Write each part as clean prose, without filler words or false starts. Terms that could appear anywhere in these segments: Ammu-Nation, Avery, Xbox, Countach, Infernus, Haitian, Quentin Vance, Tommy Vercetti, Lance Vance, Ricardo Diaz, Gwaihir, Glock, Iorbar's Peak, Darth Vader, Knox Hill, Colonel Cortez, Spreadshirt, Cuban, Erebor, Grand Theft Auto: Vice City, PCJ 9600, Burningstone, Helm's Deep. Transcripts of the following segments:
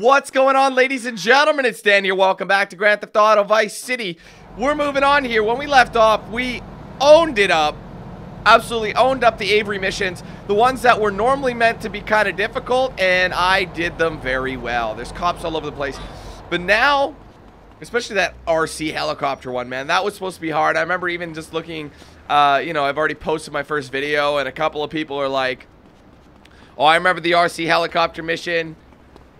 What's going on, ladies and gentlemen? It's Dan here. Welcome back to Grand Theft Auto Vice City. We're moving on here. When we left off, we owned it up. Absolutely owned up the Avery missions. The ones that were normally meant to be kind of difficult, and I did them very well. There's cops all over the place. But now, especially that RC helicopter one, man, that was supposed to be hard. I remember even just looking, you know, I've already posted my first video, and a couple of people are like, oh, I remember the RC helicopter mission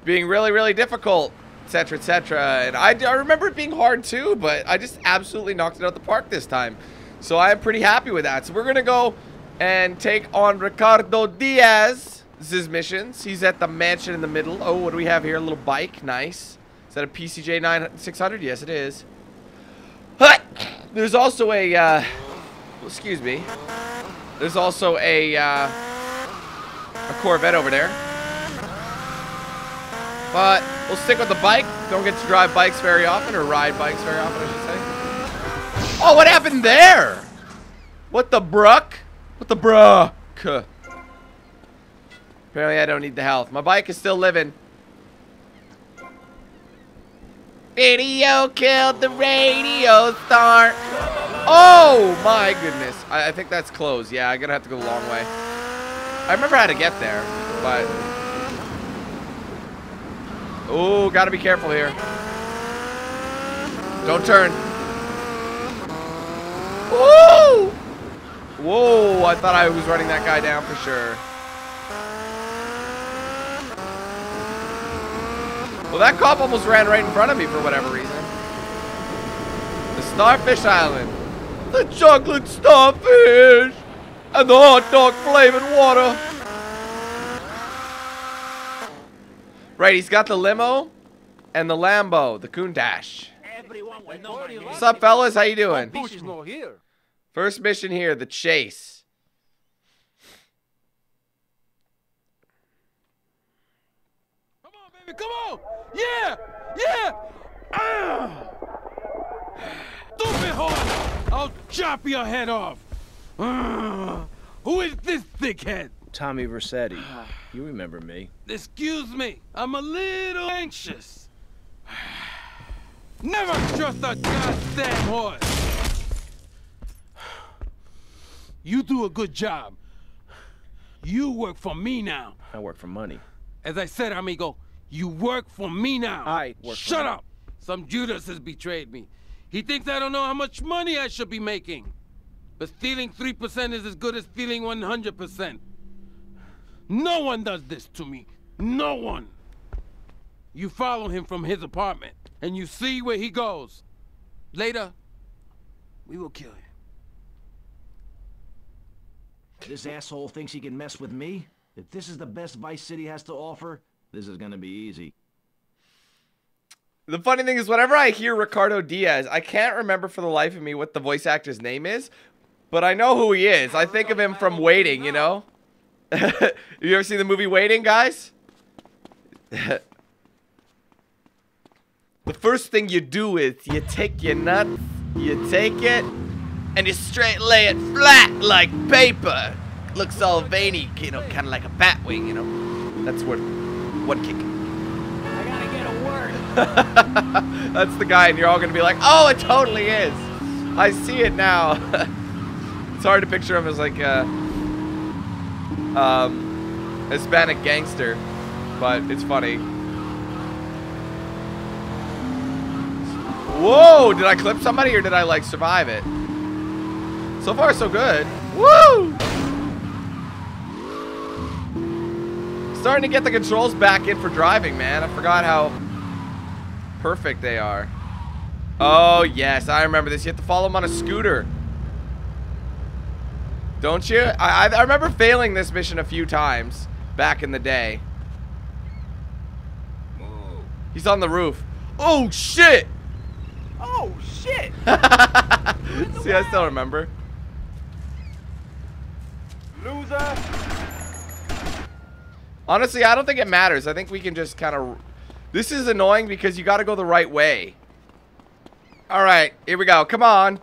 being really difficult, etc, etc, and I remember it being hard too, but I just absolutely knocked it out of the park this time, so I'm pretty happy with that. So we're gonna go and take on Ricardo Diaz's missions. He's at the mansion in the middle. Oh, what do we have here? A little bike, nice. Is that a PCJ 9600? Yes, it is. There's also a excuse me, there's also a Corvette over there. But we'll stick with the bike. Don't get to drive bikes very often, or ride bikes very often, I should say. Oh, what happened there? What the bruck? What the bruck? Apparently, I don't need the health. My bike is still living. Video killed the radio star. Oh, my goodness. I think that's close. Yeah, I'm going to have to go a long way. I remember how to get there, but... oh, gotta be careful here. Don't turn. Whoa! Whoa, I thought I was running that guy down for sure. Well, that cop almost ran right in front of me for whatever reason. The Starfish Island. The chocolate starfish! And the hot dog flavored water! Right, he's got the limo and the Lambo, the Countach. What's up, fellas? How you doing? First mission here, the chase. Come on, baby, come on! Yeah, yeah! Ah! Stupid horse! I'll chop your head off. Ah! Who is this thickhead? Tommy Vercetti. You remember me. Excuse me, I'm a little anxious. Never trust a goddamn horse. You do a good job. You work for me now. I work for money. As I said, amigo, you work for me now. I work for Shut up! Some Judas has betrayed me. He thinks I don't know how much money I should be making. But stealing 3% is as good as stealing 100%. No one does this to me. No one. You follow him from his apartment, and you see where he goes. Later, we will kill him. This asshole thinks he can mess with me? If this is the best Vice City has to offer, this is gonna be easy. The funny thing is, whenever I hear Ricardo Diaz, I can't remember for the life of me what the voice actor's name is, but I know who he is. I think of him from Waiting, you know? You ever seen the movie Waiting, guys? The first thing you do is you take your nuts, you take it, and you straight lay it flat like paper. Looks all veiny, you know, kind of like a bat wing, you know. That's worth one kick. I gotta get a word. That's the guy, and you're all gonna be like, oh, it totally is. I see it now. It's hard to picture him as like Hispanic gangster, but it's funny. Whoa, did I clip somebody or did I like survive it? So far so good. Woo! Starting to get the controls back in for driving, man. I forgot how perfect they are. Oh yes, I remember this. You have to follow him on a scooter. Don't you? I remember failing this mission a few times back in the day. He's on the roof. Oh, shit! Oh, shit! See, I still remember. Loser! Honestly, I don't think it matters. I think we can just kind of... this is annoying because you got to go the right way. All right, here we go. Come on.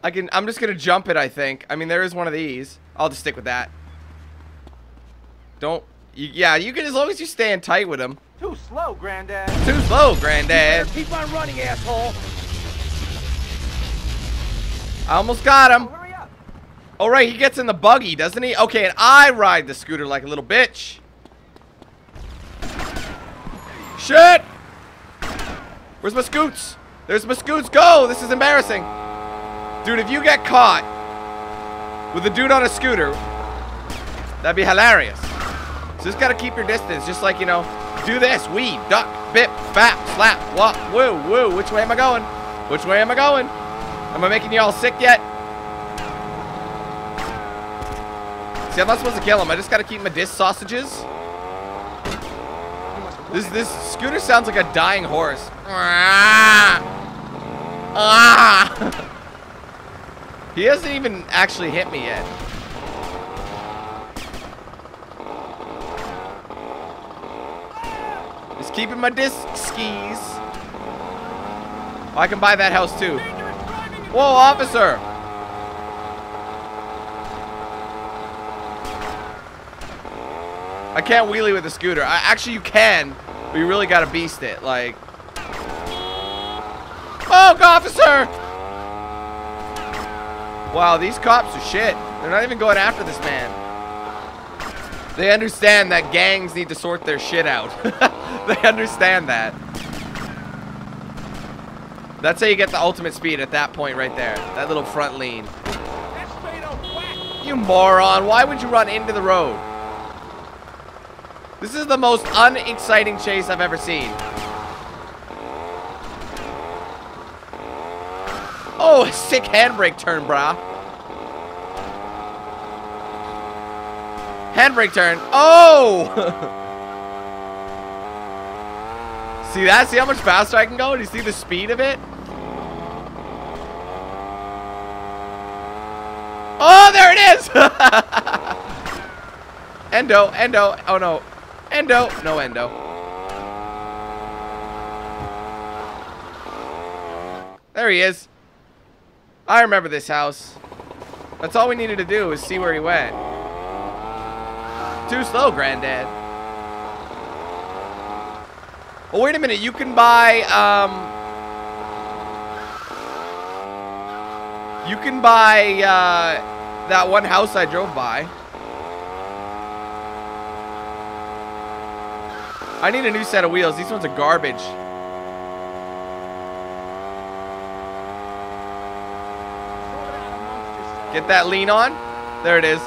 I'm just gonna jump it, I think. I mean, there is one of these. I'll just stick with that. Don't. Yeah, you can, as long as you stand tight with them. Too slow, Granddad. Too slow, Granddad. Keep on running, asshole. I almost got him. Oh, hurry up. Oh, right, he gets in the buggy, doesn't he? Okay, and I ride the scooter like a little bitch. Shit! Where's my scoots? There's my scoots. Go! This is embarrassing. Dude, if you get caught with a dude on a scooter, that'd be hilarious. So just gotta keep your distance. Just like, you know, do this. Weave, duck, bip, bap, slap, walk, woo, woo. Which way am I going? Which way am I going? Am I making you all sick yet? See, I'm not supposed to kill him. I just gotta keep my disc sausages. This scooter sounds like a dying horse. He hasn't even actually hit me yet. Just keeping my disc skis. Oh, I can buy that house too. Whoa, officer! I can't wheelie with a scooter. Actually, you can, but you really gotta beast it. Like, oh, officer! Wow, these cops are shit. They're not even going after this man. They understand that gangs need to sort their shit out. They understand that. That's how you get the ultimate speed at that point right there. That little front lean. You moron! Why would you run into the road? This is the most unexciting chase I've ever seen. Oh, sick handbrake turn, brah. Handbrake turn. Oh! See that? See how much faster I can go? Do you see the speed of it? Oh, there it is! Endo, endo. Oh, no. Endo. No endo. There he is. I remember this house. That's all we needed to do is see where he went. Too slow, Granddad. Oh, wait a minute. You can buy, that one house I drove by. I need a new set of wheels. These ones are garbage. Get that lean on. There it is.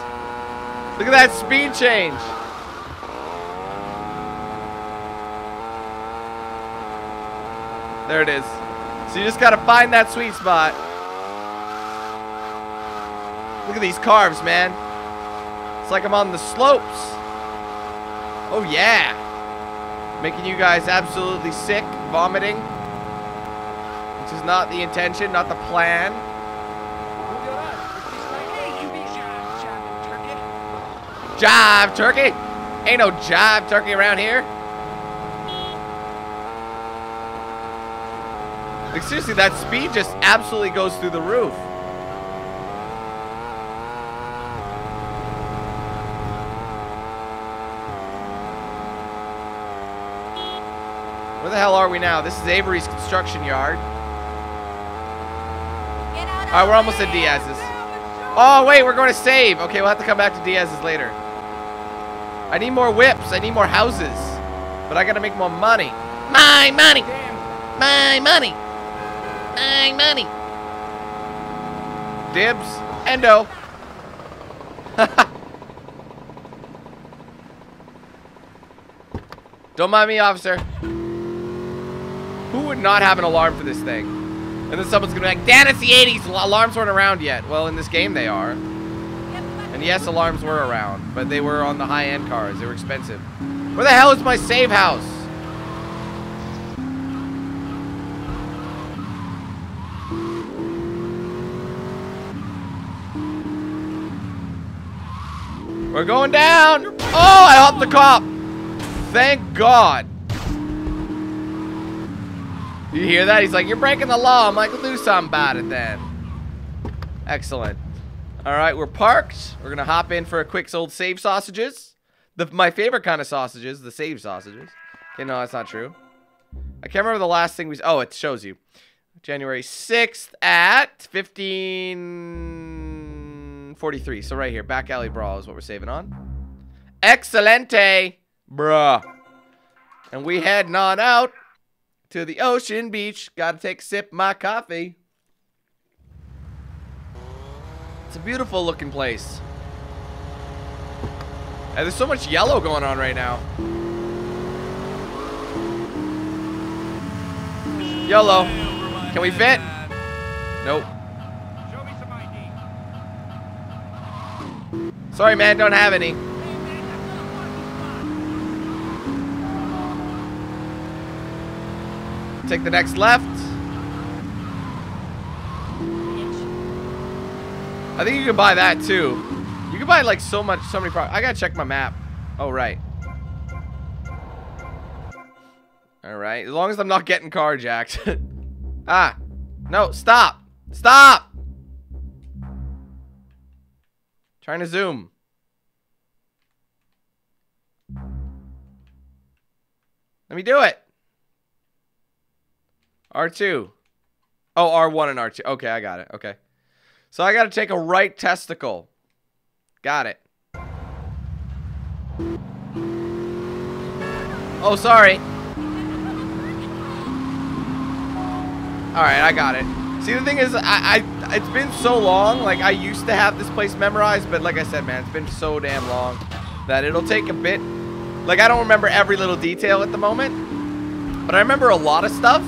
Look at that speed change. There it is. So you just gotta find that sweet spot. Look at these carves, man. It's like I'm on the slopes. Oh, yeah. Making you guys absolutely sick, vomiting, which is not the intention, not the plan. Jive turkey? Ain't no jive turkey around here. Like, seriously, that speed just absolutely goes through the roof. Where the hell are we now? This is Avery's construction yard. Alright, we're almost at Diaz's. Oh, wait, we're going to save. Okay, we'll have to come back to Diaz's later. I need more whips. I need more houses. But I gotta make more money. My money! My money! My money! Dibs. Endo. Don't mind me, officer. Who would not have an alarm for this thing? And then someone's gonna be like, Dan, it's the 80s, alarms weren't around yet. Well, in this game they are. And yes, alarms were around, but they were on the high-end cars. They were expensive. Where the hell is my save house? We're going down. Oh, I helped the cop. Thank God. You hear that? He's like, you're breaking the law. I'm like, we'll do something about it then. Excellent. All right, we're parked. We're going to hop in for a quick old save sausages. My favorite kind of sausages, the save sausages. Okay, no, that's not true. I can't remember the last thing we... Oh, it shows you. January 6th at 15:43. So right here. Back alley brawl is what we're saving on. Excelente, bruh. And we heading on out to the ocean beach. Gotta take a sip of my coffee. It's a beautiful looking place. And there's so much yellow going on right now. YOLO. Can we fit? Nope. Show me some ID. Sorry, man, don't have any. Take the next left. I think you can buy that too. You can buy like so many products. I gotta check my map. Oh, right. Alright, as long as I'm not getting carjacked. Ah, no, stop! Stop! Trying to zoom. Let me do it. R2. Oh, R1 and R2. Okay, I got it. Okay. So I gotta take a right testicle. Got it. Oh, sorry. Alright, I got it. See, the thing is, it's been so long. Like, I used to have this place memorized, but like I said, man, it's been so damn long that it'll take a bit. Like, I don't remember every little detail at the moment, but I remember a lot of stuff.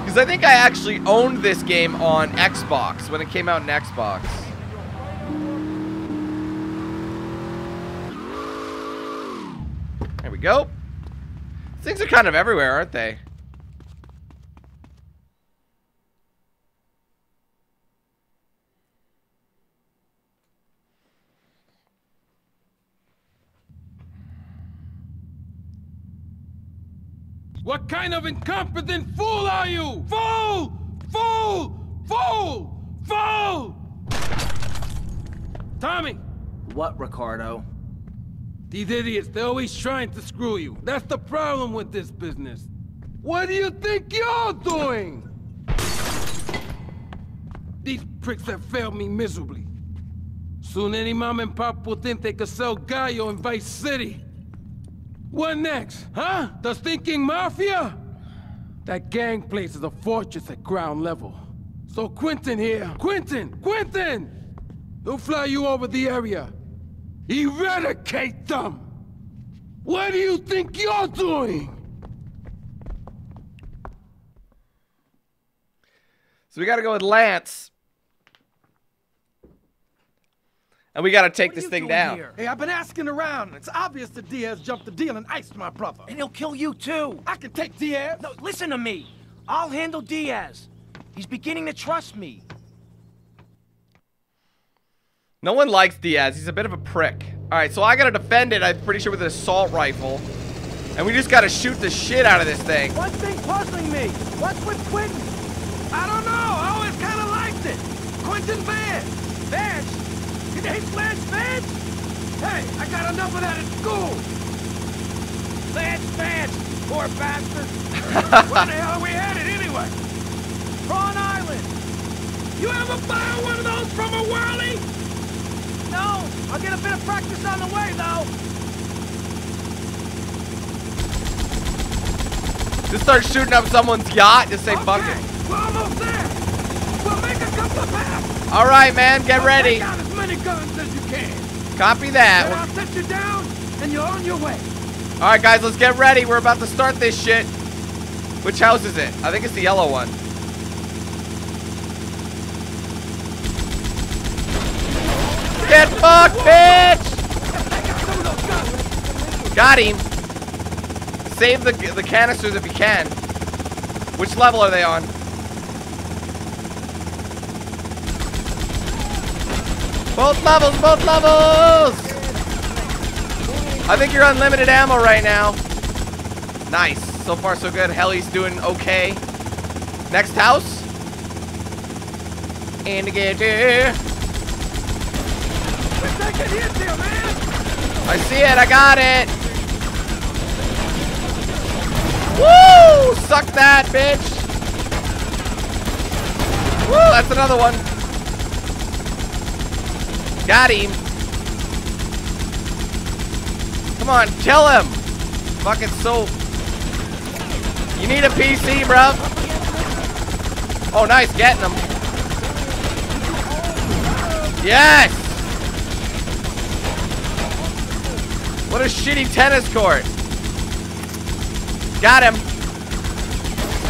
Because I think I actually owned this game on Xbox when it came out in Xbox. There we go. Things are kind of everywhere, aren't they? What kind of incompetent fool are you? Fool! Fool! Fool! Fool! Tommy! What, Ricardo? These idiots, they're always trying to screw you. That's the problem with this business. What do you think you're doing? These pricks have failed me miserably. Soon any mom and pop will think they could sell gallo in Vice City. What next, huh? The stinking mafia? That gang place is a fortress at ground level. So Quentin here, Quentin! He'll fly you over the area. Eradicate them! What do you think you're doing? So we gotta go with Lance. And we gotta take this thing down. Here? Hey, I've been asking around. It's obvious that Diaz jumped the deal and iced my brother. And he'll kill you too. I can take Diaz. No, listen to me. I'll handle Diaz. He's beginning to trust me. No one likes Diaz. He's a bit of a prick. Alright, so I gotta defend it, I'm pretty sure, with an assault rifle. And we just gotta shoot the shit out of this thing. One thing's puzzling me. What's with Quentin? I don't know. I always kind of liked it. Quentin Vance. Vance? Your name's Lance Vance? Hey, I got enough of that at school. Lance Vance, poor bastard. Where the hell are we headed anyway? Prawn Island. You ever buy one of those from a whirly? No, I'll get a bit of practice on the way, though. Just start shooting up someone's yacht. Just say, okay, fuck it. We're almost there. We'll make a couple of passes. All right, man, get ready. Take out as many guns as you can. Copy that. Then I'll set you down, and you're on your way. All right, guys, let's get ready. We're about to start this shit. Which house is it? I think it's the yellow one. Get fucked, bitch! Got him. Save the canisters if you can. Which level are they on? Both levels, both levels! I think you're unlimited ammo right now. Nice. So far, so good. Heli's doing okay. Next house. Indicator. second hit there, man! I see it, I got it! Woo! Suck that, bitch! Woo, that's another one! Got him! Come on, kill him! Fucking soap! You need a PC, bruv! Oh, nice, getting him! Yes! What a shitty tennis court! Got him!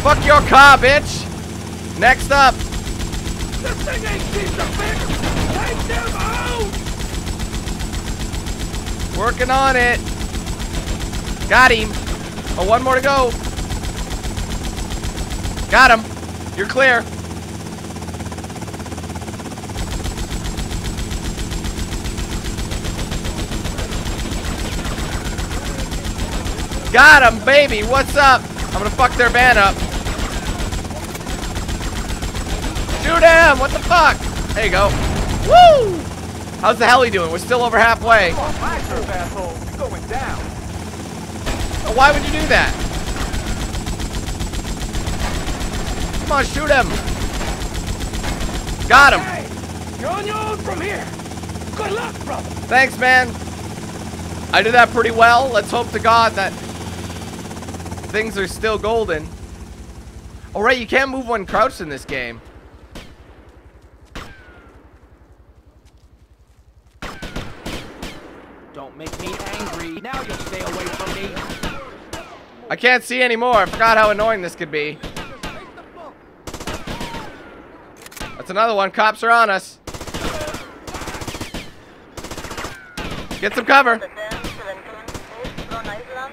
Fuck your car, bitch! Next up! This thing ain't cheap to fix! Take them out! Working on it! Got him! Oh, one more to go! Got him! You're clear! Got him, baby! What's up? I'm gonna fuck their van up. Shoot him! What the fuck? There you go. Woo! How's the hell he doing? We're still over halfway. Come on, my turf, asshole. You're going down. Oh, why would you do that? Come on, shoot him. Got him. Hey, you're on your own from here. Good luck, brother. Thanks, man. I did that pretty well. Let's hope to God that things are still golden. All right, you can't move when crouched in this game. Make me angry. Now you'll stay away from me. I can't see anymore. I forgot how annoying this could be. That's another one. Cops are on us. Get some cover.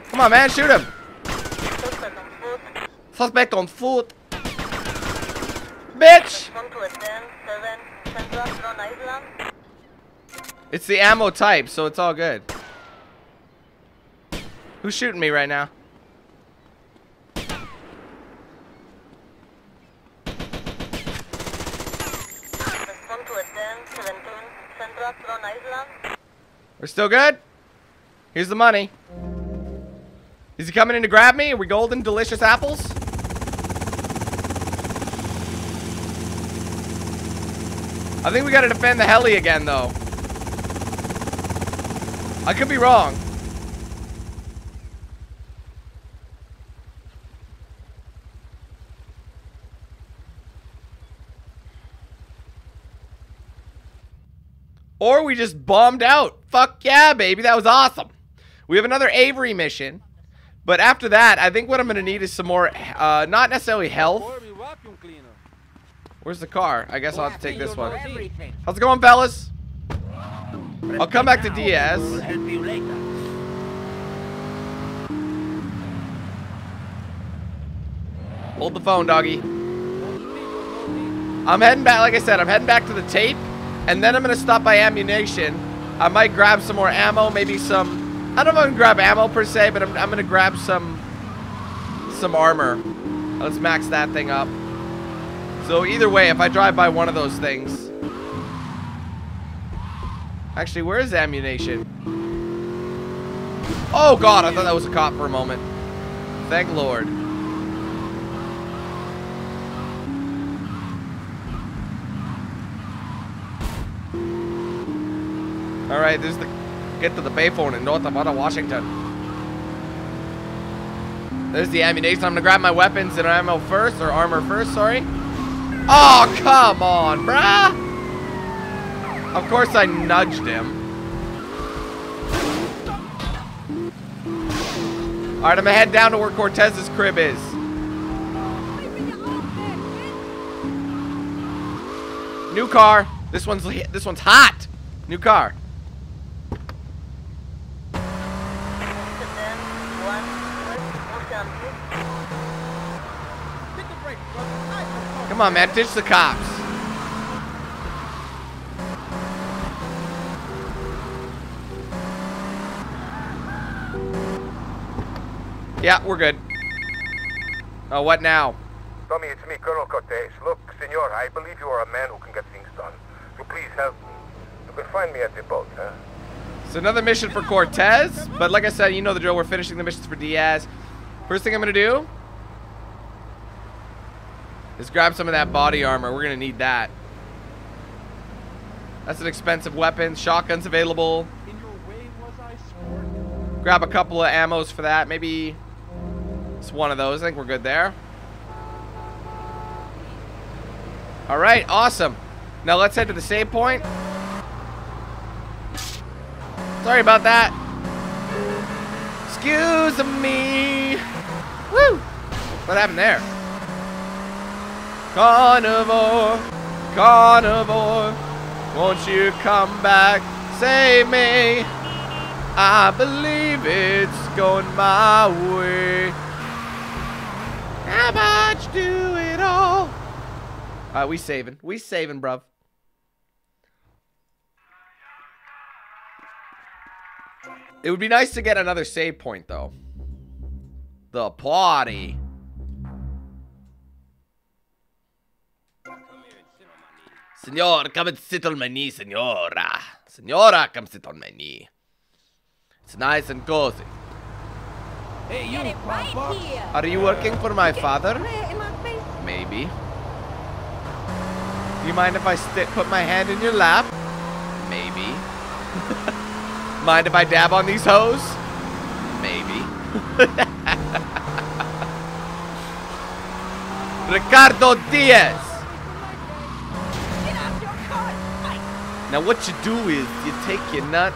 Come on, man. Shoot him. Suspect on foot. Bitch. It's the ammo type, so it's all good. Who's shooting me right now? We're still good? Here's the money. Is he coming in to grab me? Are we golden, delicious apples? I think we gotta defend the heli again, though. I could be wrong. Or we just bombed out. Fuck yeah, baby. That was awesome. We have another Avery mission. But after that, I think what I'm going to need is some more, not necessarily health. Where's the car? I guess I'll have to take this one. How's it going, fellas? I'll come back to Diaz. Hold the phone, doggy. I'm heading back, like I said, I'm heading back to the tape, and then I'm gonna stop by Ammu-Nation. I might grab some more ammo, maybe some, I don't know if I'm gonna grab ammo per se, but I'm gonna grab some armor. Let's max that thing up. So either way, if I drive by one of those things. Actually, where is Ammu-Nation? Oh god, I thought that was a cop for a moment. Thank Lord. Alright, this is the get to the payphone in North Nevada, Washington. There's the Ammu-Nation. I'm gonna grab my weapons and ammo first, or armor first, sorry. Oh, come on, bruh! Of course I nudged him. Alright, I'm gonna head down to where Cortez's crib is. New car. This one's hot. New car. Come on, man, ditch the cops. Yeah, we're good. Oh, what now? Tommy, it's me, Colonel Cortez. Look, senor, I believe you are a man who can get things done. So please help me. The but find me at the boat, huh? So another mission for Cortez, but like I said, you know the drill, we're finishing the missions for Diaz. First thing I'm gonna do is grab some of that body armor. We're gonna need that. That's an expensive weapon. Shotgun's available. Grab a couple of ammos for that. Maybe it's one of those. I think we're good there. All right, awesome. Now let's head to the save point. Sorry about that. Excuse me. Woo! What happened there? Carnivore, carnivore, won't you come back? Save me. I believe it's going my way. How much do it all? We saving, bruv. It would be nice to get another save point, though. The party. Senor, come and sit on my knee, senora. Senora, come sit on my knee. It's nice and cozy. Hey, you, right. Are you working for my father? Maybe. Do you mind if I put my hand in your lap? Maybe. Mind if I dab on these hoes? Maybe. Ricardo Diaz. Now what you do is you take your nut,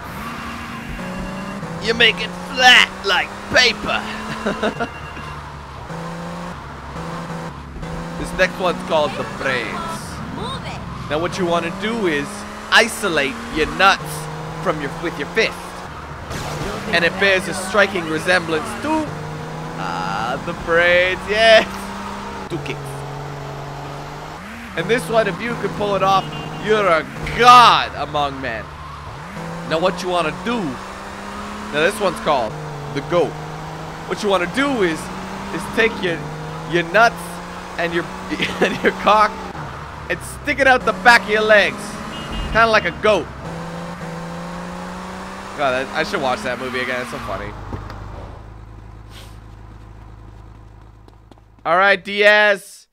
you make it flat like paper. This next one's called the braids. Now what you want to do is isolate your nuts from your with your fist, and it bears a striking resemblance to the braids. Yes, two kicks. And this one, if you can pull it off, you're a god among men. Now what you want to do, now this one's called the goat. What you want to do is take your nuts and your cock and stick it out the back of your legs, kind of like a goat. God, I should watch that movie again. It's so funny. All right, Diaz.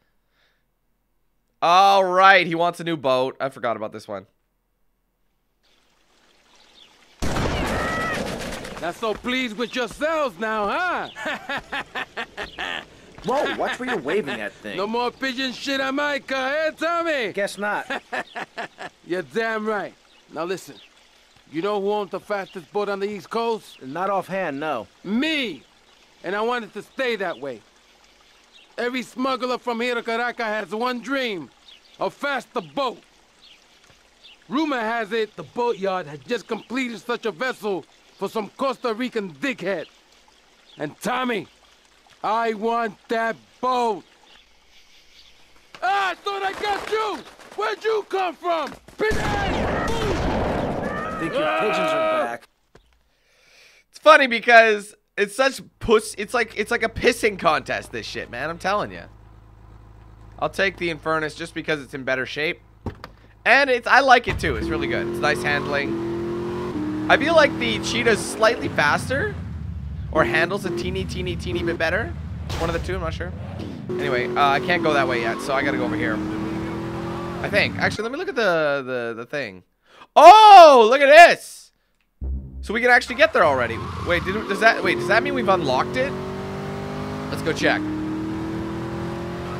All right, he wants a new boat. I forgot about this one. Not so pleased with yourselves now, huh? Whoa, what's where you're waving that thing? No more pigeon shit on my car, eh, Tommy? Guess not. You're damn right. Now listen, you know who owns the fastest boat on the East Coast? Not offhand, no. Me! And I want it to stay that way. Every smuggler from here to Caracas has one dream, a faster boat. Rumor has it the boatyard had just completed such a vessel for some Costa Rican dickhead. And Tommy, I want that boat. Ah, I thought I got you! Where'd you come from? Pigeon! I think your pigeons are back. It's funny because it's such puss. It's like a pissing contest, this shit, man. I'm telling you. I'll take the Infernus just because it's in better shape. And I like it too. It's really good. It's nice handling. I feel like the Cheetah's slightly faster, or handles a teeny bit better. One of the two, I'm not sure. Anyway, I can't go that way yet, so I gotta go over here, I think. Actually, let me look at the thing. Oh, look at this! So we can actually get there already. Wait, does that mean we've unlocked it? Let's go check.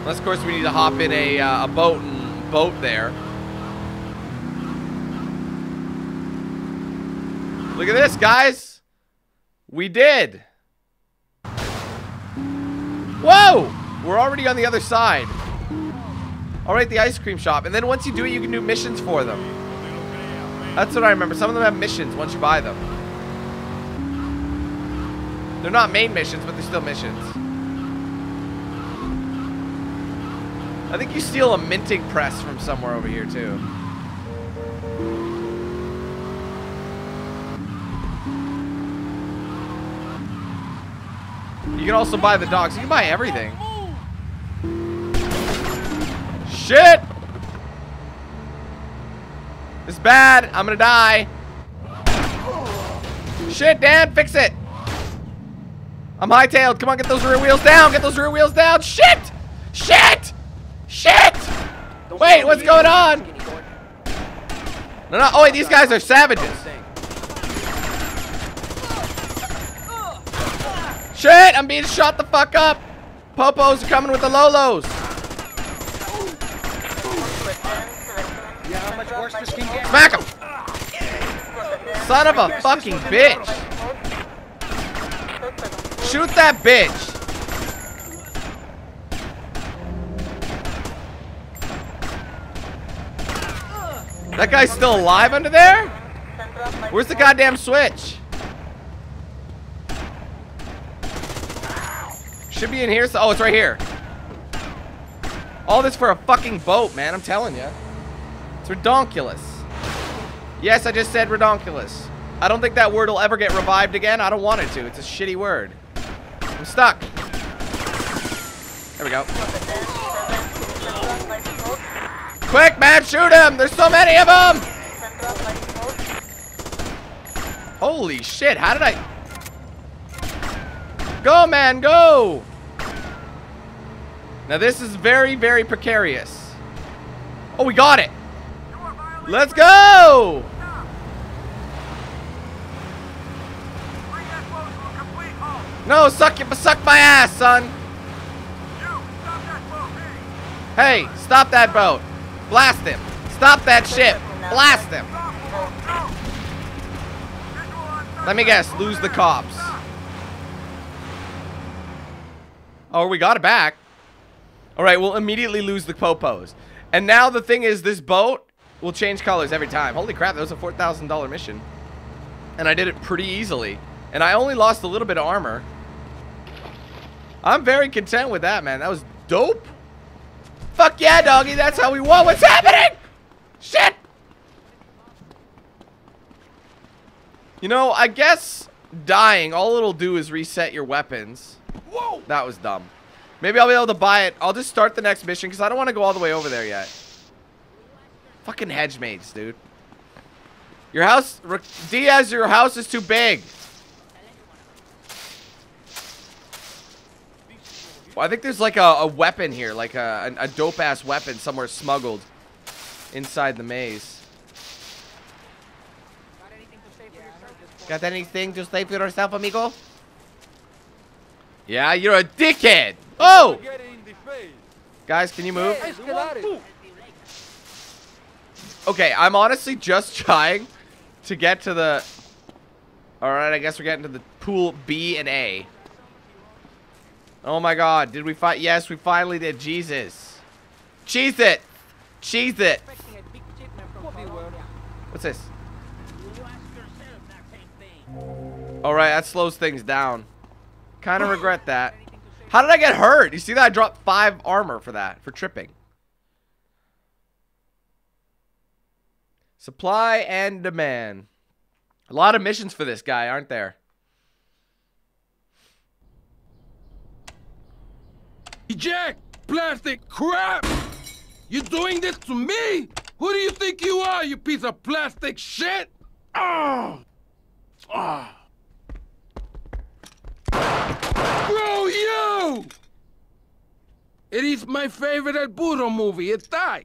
Unless, of course, we need to hop in a boat and boat there. Look at this, guys! We did. Whoa! We're already on the other side. All right, the ice cream shop. And then once you do it, you can do missions for them. That's what I remember. Some of them have missions once you buy them. They're not main missions, but they're still missions. I think you steal a minting press from somewhere over here, too. You can also buy the dogs. You can buy everything. Shit! This is bad. I'm gonna die. Shit, Dad, fix it. I'm hightailed. Come on, get those rear wheels down. Get those rear wheels down. Shit! Shit! Shit! Wait, what's going on? No, no. Oh, wait, these guys are savages. Shit, I'm being shot the fuck up. Popos are coming with the Lolos. Smack him! Son of a fucking bitch! Shoot that bitch! That guy's still alive under there? Where's the goddamn switch? Should be in here. So, oh, it's right here. All this for a fucking boat, man. I'm telling you. It's redonkulous. Yes, I just said redonkulous. I don't think that word will ever get revived again. I don't want it to. It's a shitty word. I'm stuck. There we go. Quick, man, shoot him! There's so many of them! Holy shit, how did I... Go, man, go! Now, this is very, very precarious. Oh, we got it! Let's go! No, suck my ass, son! Hey, stop that boat! Blast him! Stop that shit! Blast him! Let me guess, lose the cops. Oh, we got it back. Alright, we'll immediately lose the popos. And now the thing is, this boat will change colors every time. Holy crap, that was a $4,000 mission. And I did it pretty easily. And I only lost a little bit of armor. I'm very content with that, man. That was dope. Fuck yeah, doggy, that's how we won. What's happening? Shit! You know, I guess dying, all it'll do is reset your weapons. Whoa! That was dumb. Maybe I'll be able to buy it. I'll just start the next mission because I don't want to go all the way over there yet. Fucking hedge maids, dude. Your house, Diaz, your house is too big. I think there's like a weapon here, like a dope-ass weapon somewhere smuggled inside the maze. Got anything to save for yourself, amigo? Yeah, you're a dickhead. Oh! Guys, can you move? Okay, I'm honestly just trying to get to the... Alright, I guess we're getting to the pool B and A. Oh my god, did we fight? Yes, we finally did. Jesus. Cheese it! Cheese it! What's this? Alright, that slows things down. Kind of regret that. How did I get hurt? You see that? I dropped 5 armor for that, for tripping. Supply and demand. A lot of missions for this guy, aren't there? Jack, plastic crap! You're doing this to me? Who do you think you are, you piece of plastic shit? Oh! Oh! Bro, you! It is my favorite El Burro movie, it's that.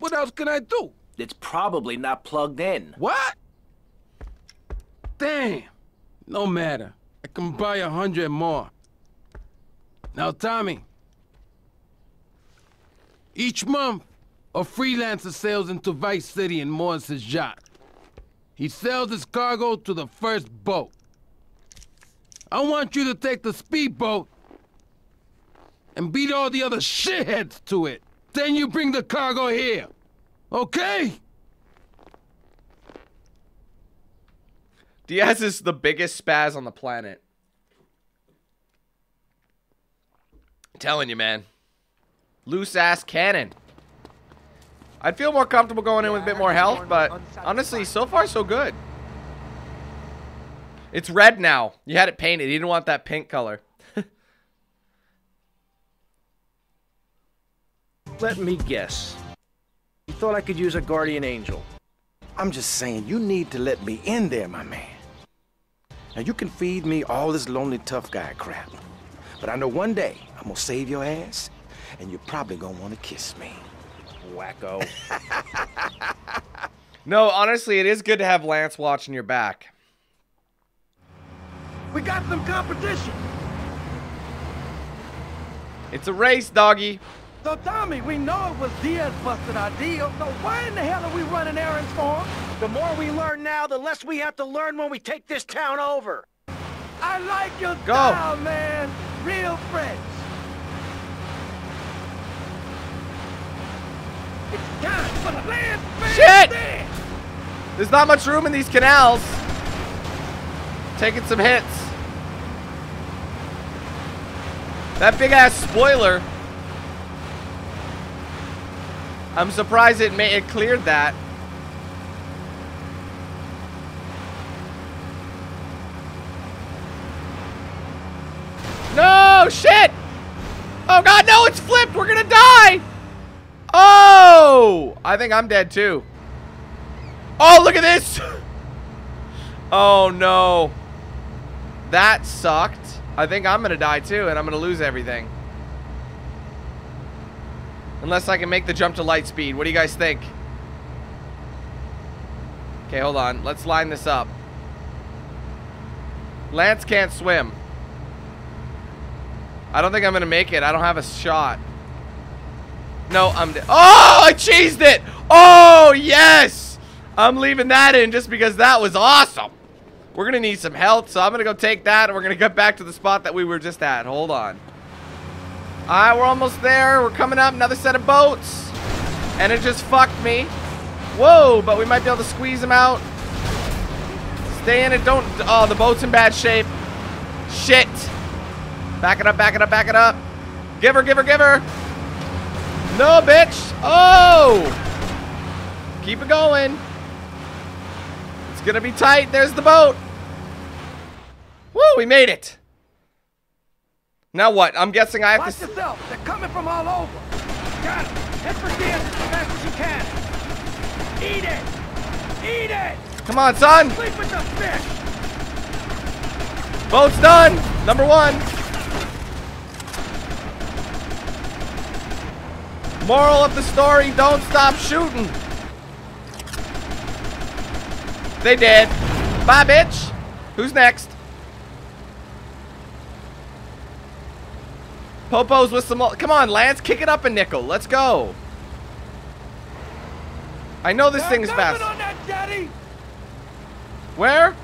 What else can I do? It's probably not plugged in. What? Damn. No matter. I can buy 100 more. Now, Tommy. Each month, a freelancer sails into Vice City and moors his yacht. He sells his cargo to the first boat. I want you to take the speedboat and beat all the other shitheads to it. Then you bring the cargo here. Okay? Diaz is the biggest spaz on the planet. I'm telling you, man. Loose-ass cannon. I'd feel more comfortable going in with a bit more health, but honestly, so far, so good. It's red now. You had it painted. You didn't want that pink color. Let me guess. You thought I could use a guardian angel. I'm just saying, you need to let me in there, my man. Now, you can feed me all this lonely tough guy crap, but I know one day I'm gonna save your ass, and you're probably gonna wanna kiss me. Wacko. No, honestly, it is good to have Lance watching your back. We got some competition. It's a race, doggy. So, Tommy, we know it was Diaz busted our deal, so why in the hell are we running errands for him? The more we learn now, the less we have to learn when we take this town over. I like your style, man. Real French. It's time for the Lance Vance. Shit! Dance. There's not much room in these canals. Taking some hits. That big-ass spoiler. I'm surprised it cleared that. No, shit! Oh god, no, it's flipped! We're gonna die! Oh! I think I'm dead too. Oh, look at this! Oh no. That sucked. I think I'm gonna die too, and I'm gonna lose everything. Unless I can make the jump to light speed. What do you guys think? Okay, hold on. Let's line this up. Lance can't swim. I don't think I'm gonna make it. I don't have a shot. No, I'm dead. Oh, I cheesed it! Oh, yes! I'm leaving that in just because that was awesome. We're gonna need some help, so I'm gonna go take that, and we're gonna get back to the spot that we were just at. Hold on. Alright, we're almost there. We're coming up. Another set of boats. And it just fucked me. Whoa, but we might be able to squeeze them out. Stay in it. Don't... Oh, the boat's in bad shape. Shit. Back it up, back it up, back it up. Give her, give her, give her. No, bitch. Oh. Keep it going. It's gonna be tight. There's the boat. Woo, we made it. Now what? I'm guessing I have to... Watch yourself. They're coming from all over. Got it. Hit for Diaz as fast as you can. Eat it. Eat it. Come on, son. Sleep with the fish. Boat's done. Number one. Moral of the story, don't stop shooting. They did. Bye, bitch. Who's next? Popos with some... Come on, Lance. Kick it up a nickel. Let's go. I know this thing is fast. On that, Daddy. Where?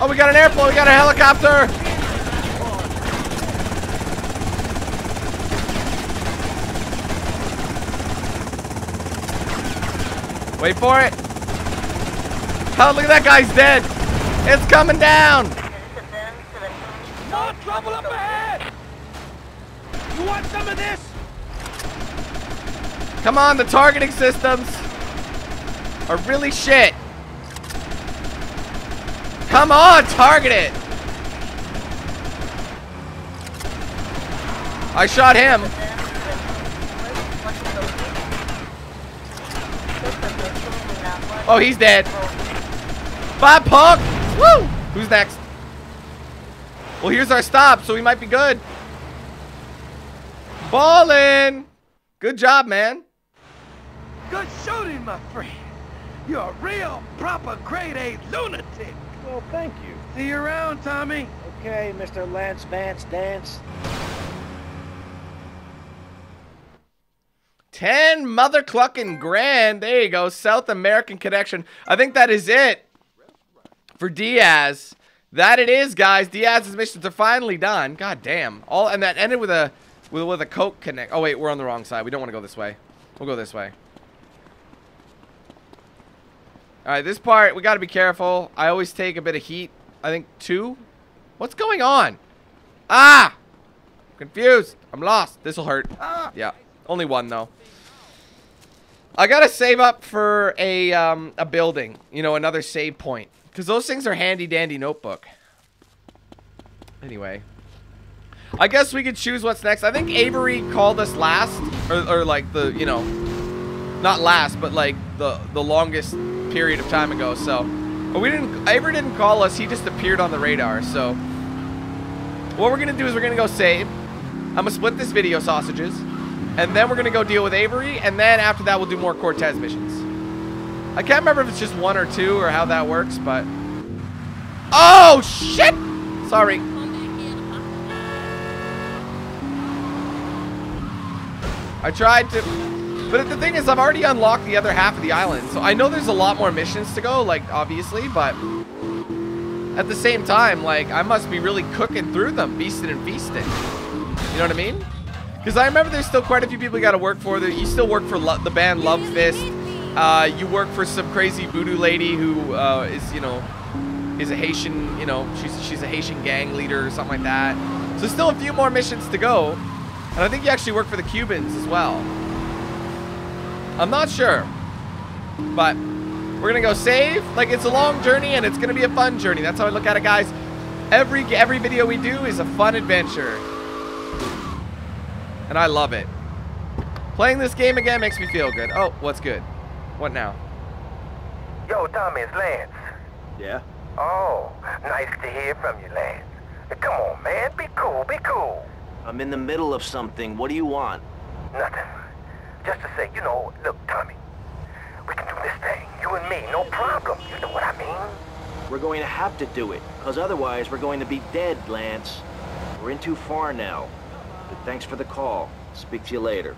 Oh, we got an airplane. We got a helicopter. Wait for it. Oh, look at that guy's dead. It's coming down. More trouble up ahead! You want some of this? Come on, the targeting systems are really shit. Come on, target it! I shot him. Oh, he's dead. Bye, punk! Woo! Who's next? Well, here's our stop, so we might be good. Ballin'! Good job, man. Good shooting, my friend. You're a real, proper, grade-A lunatic. Well, thank you. See you around, Tommy. Okay, Mr. Lance Vance Dance. 10 mother clucking grand. There you go. South American connection. I think that is it for Diaz. That it is, guys. Diaz's missions are finally done. God damn. All and that ended with a coke connect. Oh wait, we're on the wrong side. We don't want to go this way. We'll go this way. All right, this part we got to be careful. I always take a bit of heat. I think two. What's going on? Ah! I'm confused. I'm lost. This will hurt. Ah. Yeah. Only one though. I got to save up for a building, you know, another save point. Because those things are handy-dandy notebook. Anyway. I guess we could choose what's next. I think Avery called us last. Or like the, you know. Not last, but like the longest period of time ago. So, but we didn't. Avery didn't call us. He just appeared on the radar. So, what we're gonna do is we're gonna go save. I'm gonna split this video sausages, and then we're gonna go deal with Avery, and then after that we'll do more Cortez missions. I can't remember if it's just one or two or how that works, but oh shit! Sorry. I tried to, but the thing is, I've already unlocked the other half of the island, so I know there's a lot more missions to go, like, obviously, but at the same time, like, I must be really cooking through them, beasting and feasting, you know what I mean? Because I remember there's still quite a few people you gotta work for. You still work for the band Love Fist, you work for some crazy voodoo lady who is, you know, is a Haitian, you know, she's a Haitian gang leader or something like that, so still a few more missions to go. And I think you actually work for the Cubans as well. I'm not sure. But we're going to go save. Like, it's a long journey, and it's going to be a fun journey. That's how I look at it, guys. Every video we do is a fun adventure. And I love it. Playing this game again makes me feel good. Oh, what's good? What now? Yo, Tommy, it's Lance. Yeah? Oh, nice to hear from you, Lance. Come on, man. Be cool, be cool. I'm in the middle of something. What do you want? Nothing. Just to say, you know, look, Tommy, we can do this thing. You and me, no problem. You know what I mean? We're going to have to do it, because otherwise we're going to be dead, Lance. We're in too far now. But thanks for the call. Speak to you later.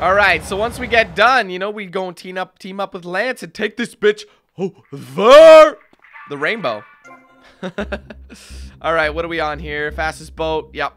All right, so once we get done, you know, we go and team up with Lance and take this bitch over the rainbow. Alright, what are we on here? Fastest boat. Yep.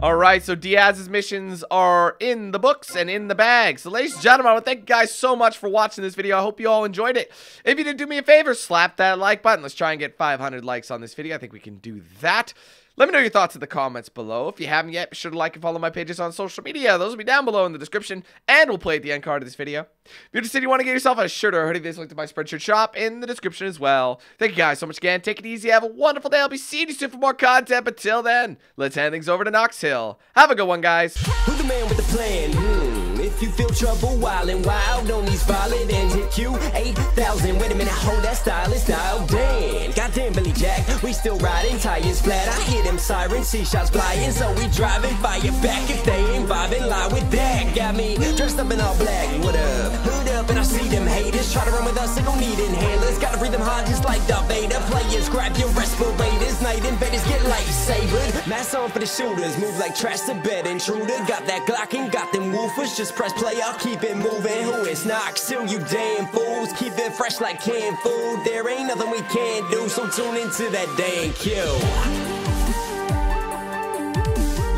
Alright, so Diaz's missions are in the books and in the bag. So, ladies and gentlemen, I want to thank you guys so much for watching this video. I hope you all enjoyed it. If you did, do me a favor, slap that like button. Let's try and get 500 likes on this video. I think we can do that. Let me know your thoughts in the comments below. If you haven't yet, be sure to like and follow my pages on social media. Those will be down below in the description, and we'll play at the end card of this video. If you're interested, you want to get yourself a shirt or a hoodie, there's a link to my Spreadshirt shop in the description as well. Thank you guys so much again. Take it easy. Have a wonderful day. I'll be seeing you soon for more content. But till then, let's hand things over to Knox Hill. Have a good one, guys. Who the man with the plan? If you feel trouble wild and wild on these violent and hit you 8,000. Wait a minute, hold that style is now damn. Goddamn Billy Jack, we still riding tires flat. I hear them sirens, see shots flying, so we driving fire back. If they ain't vibing, lie with that. Got me dressed up in all black. What up? Hood up, and I see them haters try to run with us. They gon' need inhalers. Gotta breathe them hard just like Darth Vader. Players, grab your respirators. Night invaders get lightsabered. Mask on for the shooters. Move like trash to bed intruder. Got that Glock and got them woofers. Just press play, I'll keep it moving. Who is Knox Hill, you damn fools? Keep it fresh like canned food. There ain't nothing we can do, so tune into that damn kill.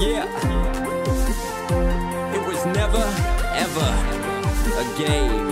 Yeah. It was never, ever a game.